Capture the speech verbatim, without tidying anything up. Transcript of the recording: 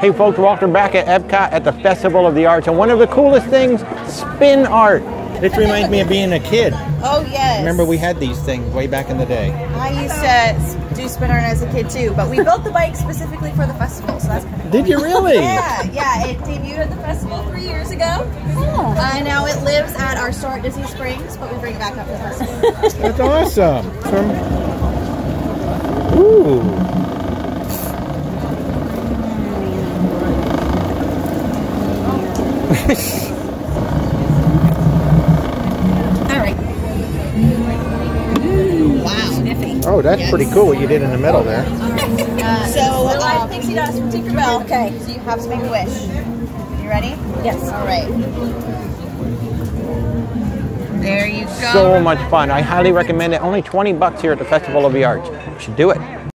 Hey folks, Walter back at EPCOT at the Festival of the Arts, and one of the coolest things, spin art. This reminds me of being a kid. Oh, yes. Remember we had these things way back in the day. I used to do spin art as a kid too, but we built the bike specifically for the festival, so that's kind of cool. Did you really? Yeah, yeah. It debuted at the festival three years ago. Oh. Uh, now it lives at our store at Disney Springs, but we bring it back up to the festival. That's awesome. From... Ooh. All right. Mm, wow. Oh, that's yes. pretty cool what you did in the middle there. Uh, so, we're live pixie dots from Tinkerbell. Okay. So you have to make a wish. You ready? Yes. All right. There you go. So much fun. I highly recommend it. Only twenty bucks here at the Festival of the Arts. You should do it.